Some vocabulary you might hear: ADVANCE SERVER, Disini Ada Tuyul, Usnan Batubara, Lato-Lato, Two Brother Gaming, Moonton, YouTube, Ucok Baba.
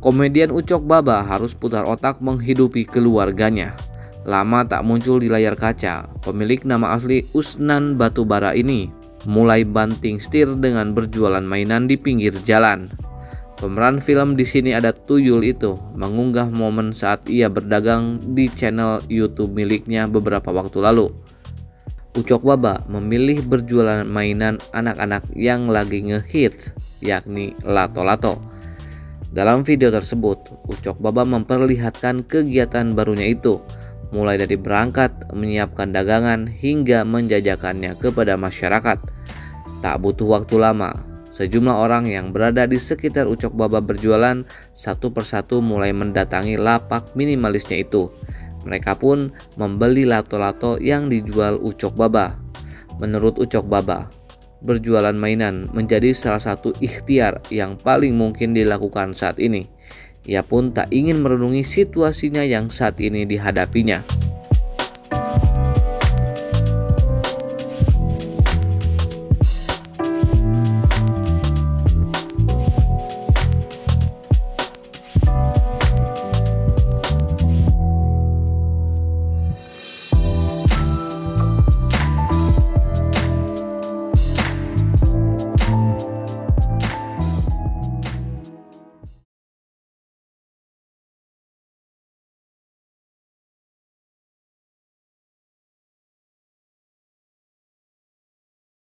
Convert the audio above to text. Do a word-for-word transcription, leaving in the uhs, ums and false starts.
Komedian Ucok Baba harus putar otak menghidupi keluarganya. Lama tak muncul di layar kaca, pemilik nama asli Usnan Batubara ini mulai banting setir dengan berjualan mainan di pinggir jalan. Pemeran film Di Sini Ada Tuyul itu mengunggah momen saat ia berdagang di channel YouTube miliknya beberapa waktu lalu. Ucok Baba memilih berjualan mainan anak-anak yang lagi ngehits, yakni Lato-Lato. Dalam video tersebut, Ucok Baba memperlihatkan kegiatan barunya itu, mulai dari berangkat, menyiapkan dagangan, hingga menjajakannya kepada masyarakat. Tak butuh waktu lama, sejumlah orang yang berada di sekitar Ucok Baba berjualan satu persatu mulai mendatangi lapak minimalisnya itu. Mereka pun membeli Lato-Lato yang dijual Ucok Baba. Menurut Ucok Baba, berjualan mainan menjadi salah satu ikhtiar yang paling mungkin dilakukan saat ini. Ia pun tak ingin merenungi situasinya yang saat ini dihadapinya.